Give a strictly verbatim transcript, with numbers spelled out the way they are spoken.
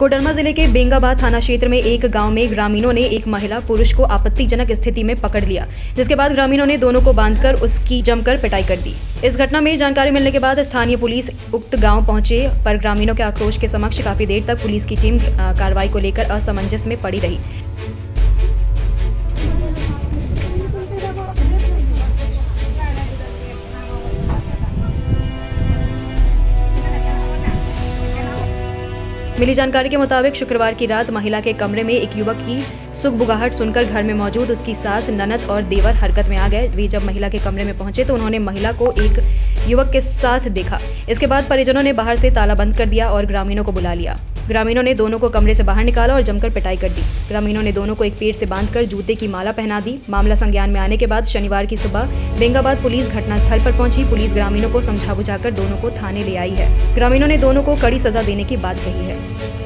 कोडरमा जिले के बेंगाबाद थाना क्षेत्र में एक गांव में ग्रामीणों ने एक महिला पुरुष को आपत्तिजनक स्थिति में पकड़ लिया, जिसके बाद ग्रामीणों ने दोनों को बांधकर उसकी जमकर पिटाई कर दी। इस घटना में जानकारी मिलने के बाद स्थानीय पुलिस उक्त गांव पहुंचे, पर ग्रामीणों के आक्रोश के समक्ष काफी देर तक पुलिस की टीम कार्रवाई को लेकर असमंजस में पड़ी रही। मिली जानकारी के मुताबिक शुक्रवार की रात महिला के कमरे में एक युवक की सुगबुगाहट सुनकर घर में मौजूद उसकी सास, ननद और देवर हरकत में आ गए। वे जब महिला के कमरे में पहुंचे तो उन्होंने महिला को एक युवक के साथ देखा। इसके बाद परिजनों ने बाहर से ताला बंद कर दिया और ग्रामीणों को बुला लिया। ग्रामीणों ने दोनों को कमरे से बाहर निकाला और जमकर पिटाई कर दी। ग्रामीणों ने दोनों को एक पेड़ से बांधकर जूते की माला पहना दी। मामला संज्ञान में आने के बाद शनिवार की सुबह बेंगाबाद पुलिस घटनास्थल पर पहुंची। पुलिस ग्रामीणों को समझा बुझाकर दोनों को थाने ले आई है। ग्रामीणों ने दोनों को कड़ी सजा देने की बात कही है।